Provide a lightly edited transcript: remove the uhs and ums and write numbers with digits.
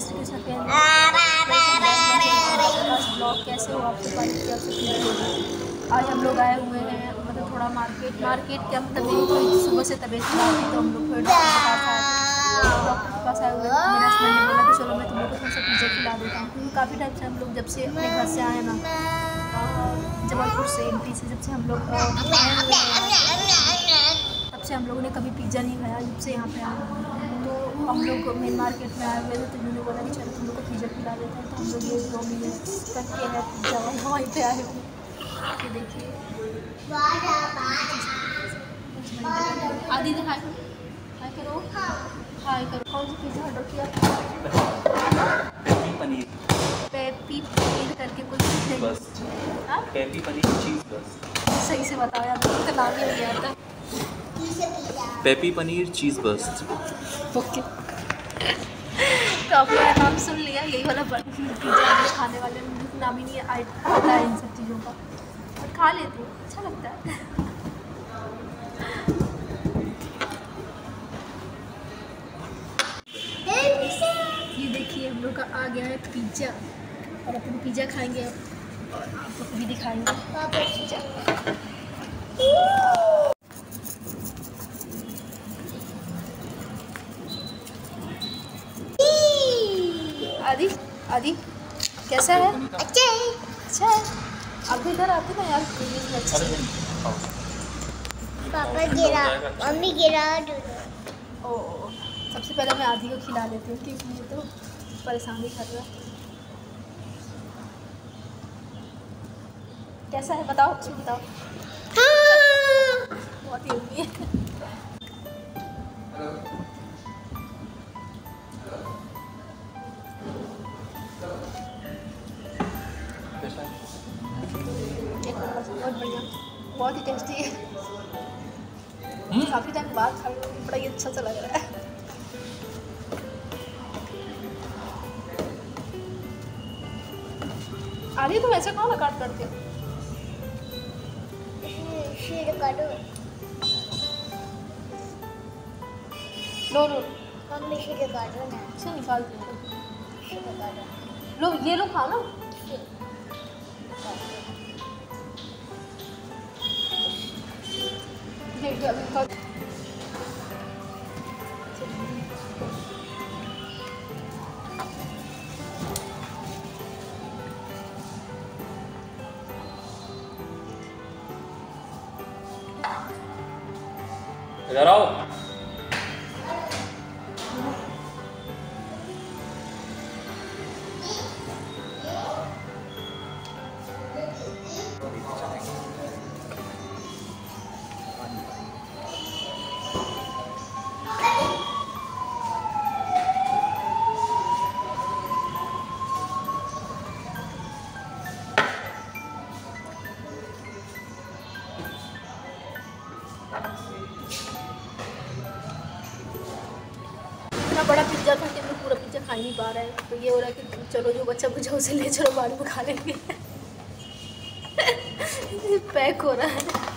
जैसे कि सफेद ब्लॉग कैसे हो आपको पानी। आज हम लोग आए हुए हैं मतलब थोड़ा मार्केट क्या तबीयत सुबह से तबीयत खराब है तो हम लोग फिर डॉक्टर के पास आए हुए हैं। मेरे हस्बैंड ने बोला कि चलो मैं तुम लोग को थोड़ा सा पिज़्ज़ा खिला देता हूँ क्योंकि काफ़ी टाइम से हम लोग जब से अपने घर से आए ना जबलपुर से एमपी से जब से हम लोग तब से हम लोगों ने कभी पिज़्ज़ा नहीं खाया जब से यहाँ पे आए। तो हम लोग मेन मार्केट में आए हुए थे तो उन्होंने बोला कि चलो तुम लोग को पिज़्ज़ा खिला देते हैं तो हम लोग ये करके है पिज़्ज़ा वहीं पे आए हुए। तो देखिए आदि ने हाय करो कौन सी पिज़्ज़ा ऑर्डर किया? पेपी पनीर करके कुछ बस पेपी पनीर चीज़ बस सही से बताया तो नाम ही नहीं आता। Peppy paneer cheese burst okay तो आपने नाम सुन लिया यही वाला पिज़्ज़ा खाने वाले नाम ही नहीं आता है इन सब चीज़ों का और खा लेते हैं अच्छा लगता है। ये देखिए हम लोग का आ गया है पिज़्ज़ा और अपन पिज़्ज़ा खाएंगे और आपको भी दिखाएंगे पिज़्ज़ा। आदि कैसा है? अच्छा है। आप इधर आते ना यार पापा गिरा मम्मी गिरा। ओ सबसे पहले मैं आदि को खिला लेती हूँ क्योंकि मुझे तो परेशानी कर रहा है। कैसा है बताओ बताओ। बहुत ही बहुत ही टेस्टी है काफ़ी टाइम बाद खा बड़ा ही अच्छा सा लग रहा है। आदि तुम ऐसे कौन काट करते हो? लो निकाल लो ये लो खाओ ना। इधर आओ। बड़ा पिज़्ज़ा था कि हम लोग पूरा पिज़्ज़ा खा नहीं पा रहे हैं तो ये हो रहा है कि चलो जो बच्चा कुछ उसे ले चलो बाहर में खा लेंगे पैक हो रहा है।